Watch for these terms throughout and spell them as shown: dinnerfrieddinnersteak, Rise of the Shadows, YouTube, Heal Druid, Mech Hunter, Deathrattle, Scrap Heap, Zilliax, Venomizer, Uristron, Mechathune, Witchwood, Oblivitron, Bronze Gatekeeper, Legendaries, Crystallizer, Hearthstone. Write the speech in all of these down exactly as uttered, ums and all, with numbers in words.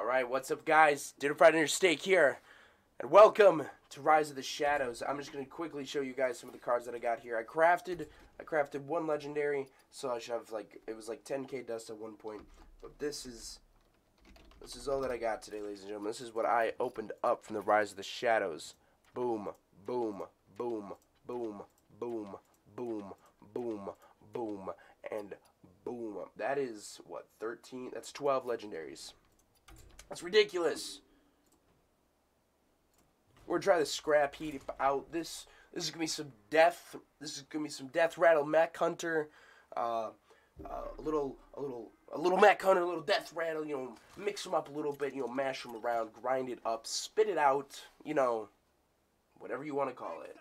Alright, what's up guys? Dinner Friday Dinner Steak here, and welcome to Rise of the Shadows. I'm just going to quickly show you guys some of the cards that I got here. I crafted, I crafted one legendary, so I should have like, it was like ten K dust at one point, but this is, this is all that I got today, ladies and gentlemen. This is what I opened up from the Rise of the Shadows. Boom, boom, boom, boom, boom, boom, boom, boom, and boom. That is, what, thirteen? That's twelve legendaries. That's ridiculous. We're gonna try the Scrap Heap out. This this is gonna be some death. This is gonna be some death rattle Mech Hunter. Uh, uh, a little a little a little Mech Hunter, a little death rattle. You know, mix them up a little bit. You know, mash them around, grind it up, spit it out. You know, whatever you want to call it.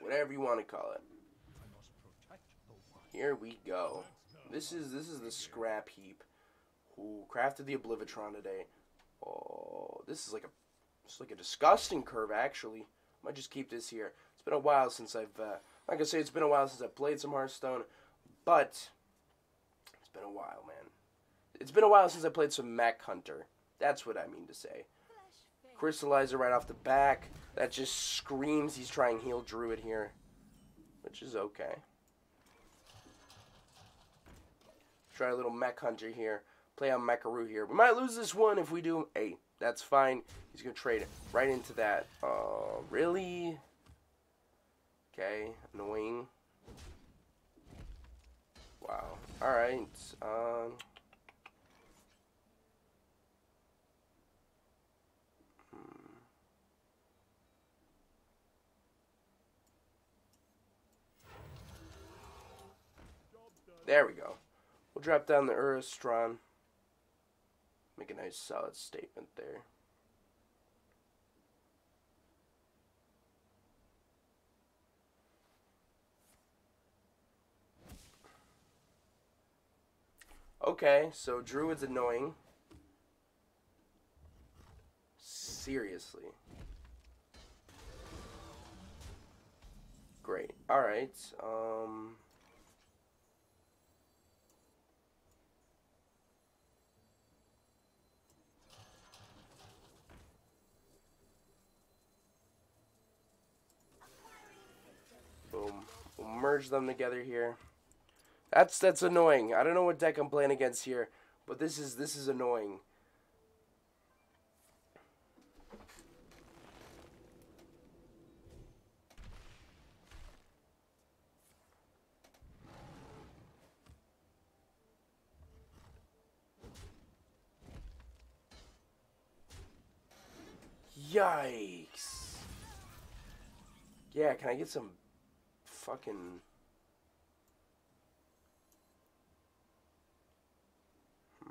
Whatever you want to call it. Here we go. This is this is the Scrap Heap. Ooh, crafted the Oblivitron today. Oh, this is like a, it's like a disgusting curve actually. Might just keep this here. It's been a while since I've, uh, like I say, it's been a while since I've played some Hearthstone, but it's been a while, man. It's been a while since I played some Mech Hunter. That's what I mean to say. Crystallizer right off the back. That just screams he's trying Heal Druid here, which is okay. Try a little Mech Hunter here. Play on Macaru here. We might lose this one if we do. Hey, that's fine. He's going to trade right into that. Oh, uh, really? Okay, annoying. Wow. All right. Um. Hmm. There we go. We'll drop down the Uristron. Make a nice solid statement there. Okay, so Druid's annoying. Seriously. Great. Alright, um... We'll merge them together here. That's that's annoying. I don't know what deck I'm playing against here, but this is this is annoying. Yikes. Yeah, can I get some fucking hmm.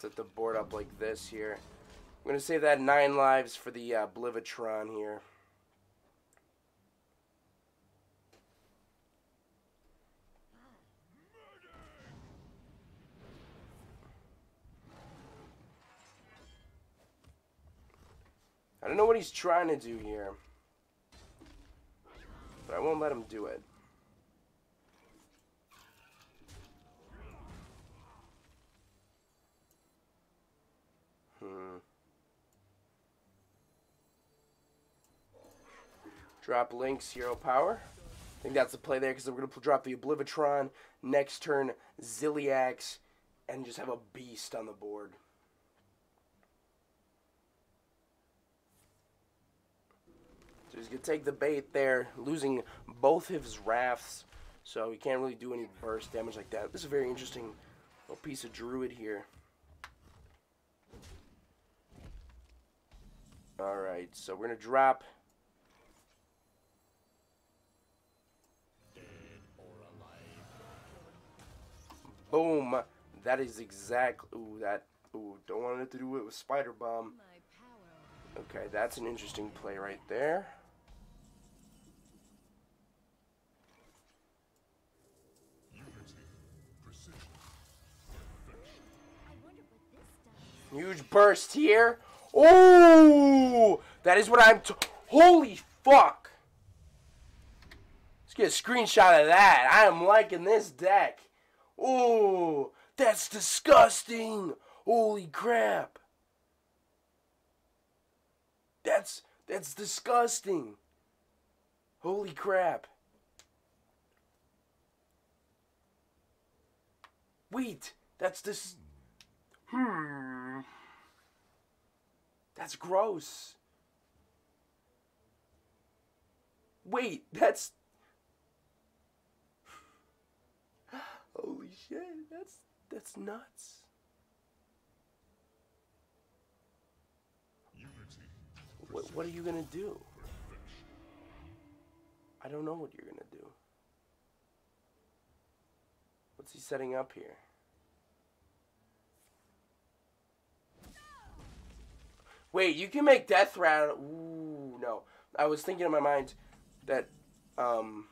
Set the board up like this here. I'm gonna save that nine lives for the uh, Oblivitron here. I don't know what he's trying to do here, but I won't let him do it. Hmm. Drop Link's hero power. I think that's the play there because we're going to drop the Oblivitron. Next turn, Zilliax, and just have a beast on the board. So he's going to take the bait there, losing both of his wraths, so he can't really do any burst damage like that. This is a very interesting little piece of Druid here. Alright, so we're going to drop. Dead or alive. Boom. That is exactly. Ooh, that. Ooh, don't want it to do it with Spider Bomb. Okay, that's an interesting play right there. Huge burst here. Oh, that is what I'm. T holy fuck! Let's get a screenshot of that. I am liking this deck. Oh, that's disgusting. Holy crap. That's, that's disgusting. Holy crap. Wait, that's this. Hmm. That's gross. Wait, that's. Holy shit, that's that's nuts. What, what are you gonna do? I don't know what you're gonna do. What's he setting up here? Wait, you can make death rattle. Ooh, no. I was thinking in my mind that, um...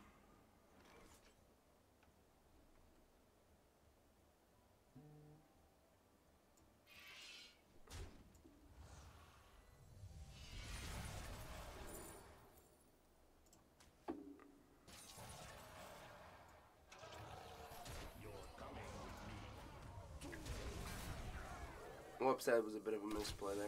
Whoops, that was a bit of a misplay there.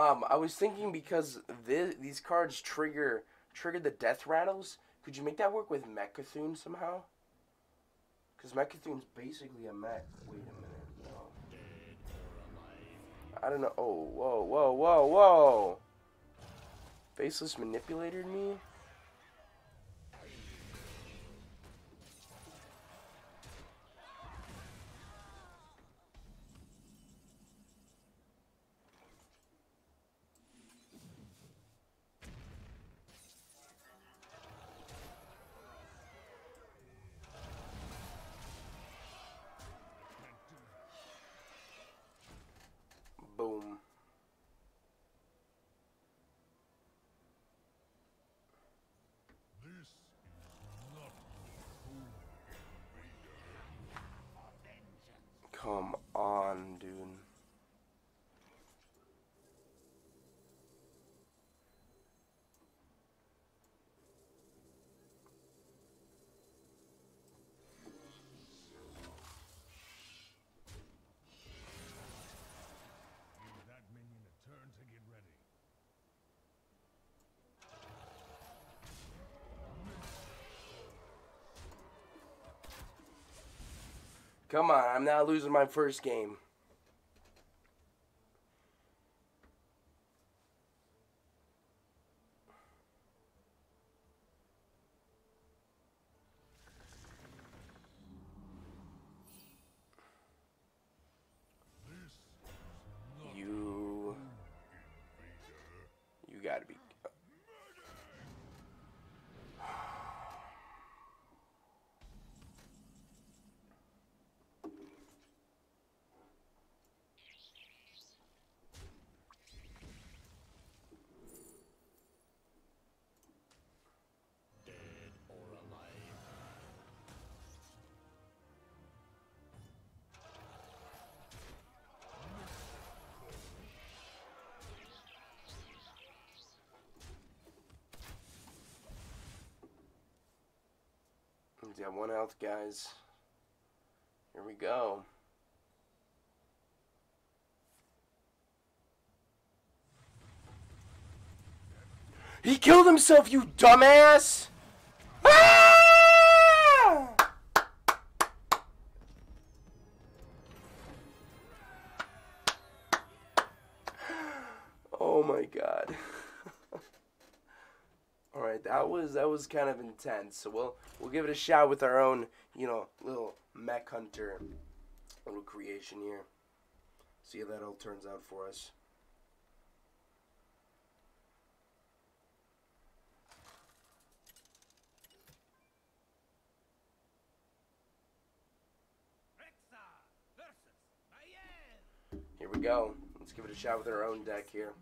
Um, I was thinking because this, these cards trigger trigger the death rattles. Could you make that work with Mechathune somehow? Because Mechathune's basically a mech. Wait a minute, no. I don't know. Oh, whoa, whoa, whoa, whoa! Faceless Manipulator me. Come on, dude. Come on, I'm not losing my first game. You... You gotta be... Yeah, one health, guys. Here we go. He killed himself, you dumbass! Ah! Oh my god. Alright, that was that was kind of intense. So we'll we'll give it a shot with our own, you know, little Mech Hunter little creation here. See how that all turns out for us. Here we go. Let's give it a shot with our own deck here.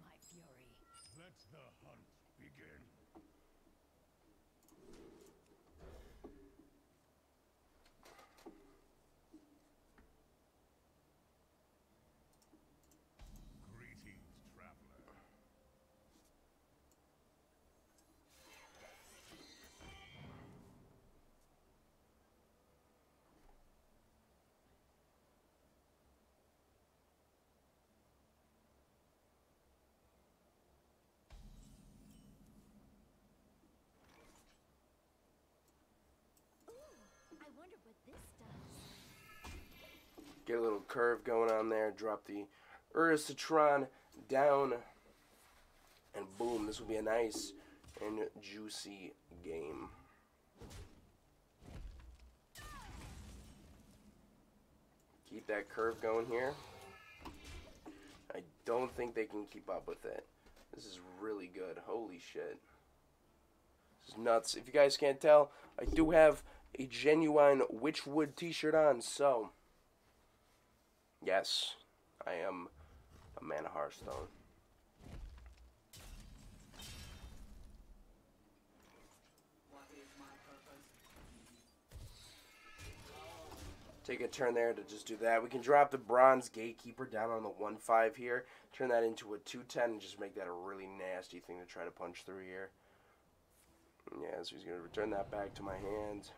Get a little curve going on there. Drop the Uristron down. And boom, this will be a nice and juicy game. Keep that curve going here. I don't think they can keep up with it. This is really good. Holy shit. This is nuts. If you guys can't tell, I do have a genuine Witchwood t-shirt on, so yes, I am a man of Hearthstone. Take a turn there to just do that. We can drop the Bronze Gatekeeper down on the one five here. Turn that into a two ten and just make that a really nasty thing to try to punch through here. Yeah, so he's going to return that back to my hand.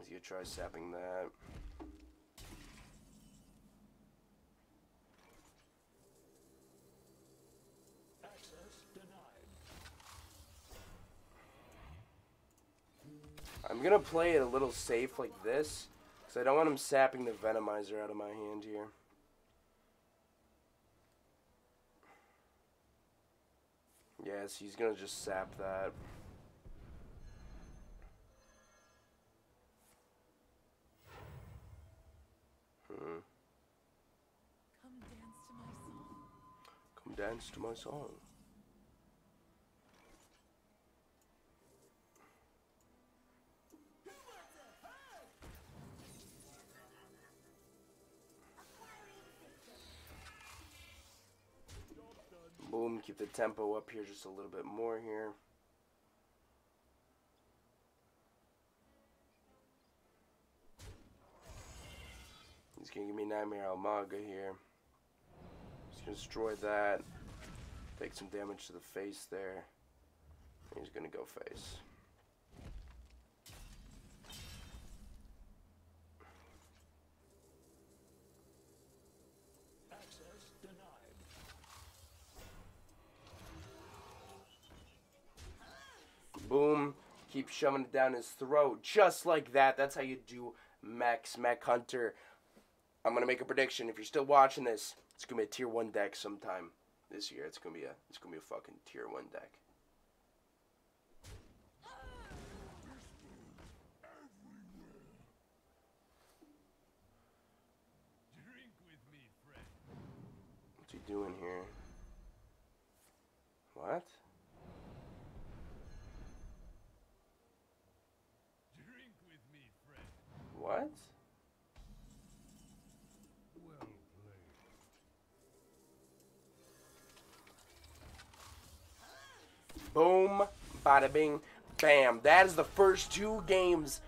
He's going to try sapping that. I'm gonna play it a little safe like this, because I don't want him sapping the Venomizer out of my hand here. Yes, he's gonna just sap that. Hmm. Come dance to my song. Come dance to my song. Boom, keep the tempo up here just a little bit more here. He's going to give me Nightmare Amalgam here. He's going to destroy that. Take some damage to the face there. He's going to go face. Boom. Keep shoving it down his throat. Just like that. That's how you do mechs. Mech Hunter. I'm going to make a prediction. If you're still watching this, it's going to be a tier one deck sometime this year. It's going to be a it's going to be a fucking tier one deck. Drink with me, friend. What's he doing here? What? What? Well played. Boom, bada bing, bam. That is the first two games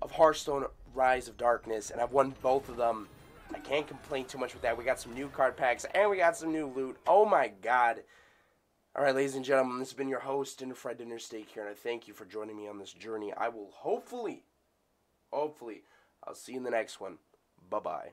of Hearthstone Rise of Darkness, and I've won both of them. I can't complain too much with that. We got some new card packs, and we got some new loot. Oh my god. Alright, ladies and gentlemen, this has been your host, Dinner Fried Dinner Steak here, and I thank you for joining me on this journey. I will hopefully... Hopefully, I'll see you in the next one. Bye-bye.